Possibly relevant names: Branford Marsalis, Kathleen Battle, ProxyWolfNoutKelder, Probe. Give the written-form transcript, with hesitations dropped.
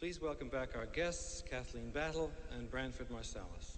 Please welcome back our guests, Kathleen Battle and Branford Marsalis.